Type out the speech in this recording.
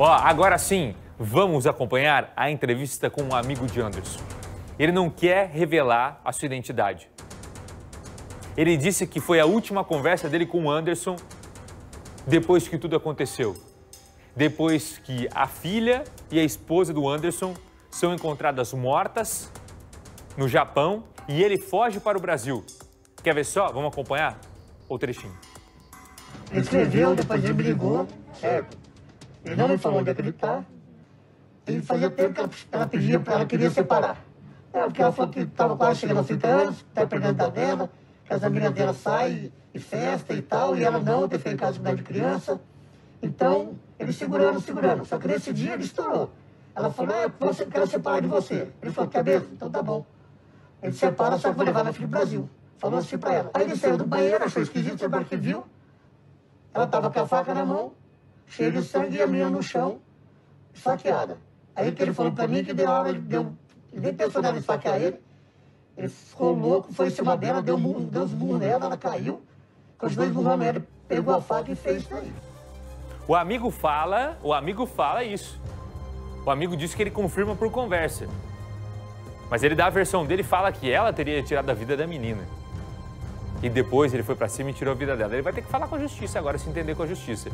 Ó, agora sim, vamos acompanhar a entrevista com um amigo de Anderson. Ele não quer revelar a sua identidade. Ele disse que foi a última conversa dele com o Anderson depois que tudo aconteceu. Depois que a filha e a esposa do Anderson são encontradas mortas no Japão e ele foge para o Brasil. Quer ver só? Vamos acompanhar o trechinho. Ele escreveu, depois ele brigou. Ele não me falou onde acreditar. E fazia tempo que ela pedia para ela queria separar. Porque ela falou que estava quase chegando aos 30 anos, está perdendo da dela, que as amigas dela saem e festa e tal, e ela não, teve que ir em casa de mulher de criança. Então, ele segurando. Só que nesse dia ele estourou. Ela falou, eu quero separar de você. Ele falou, quer mesmo? Então tá bom. Ele separa, só que vou levar minha filha para o Brasil. Falou assim para ela. Aí ele saiu do banheiro, achou esquisito, você vai que viu. Ela estava com a faca na mão, cheio de sangue e a minha no chão, esfaqueada. Aí que ele falou pra mim que deu hora, ele nem pensou nela esfaquear ele. Ele ficou louco, foi em cima dela, deu uns murros nela, ela caiu. Com os dois murros, ele pegou a faca e fez isso aí. O amigo fala isso. O amigo diz que ele confirma por conversa. Mas ele dá a versão dele e fala que ela teria tirado a vida da menina. E depois ele foi pra cima e tirou a vida dela. Ele vai ter que falar com a justiça agora, se entender com a justiça.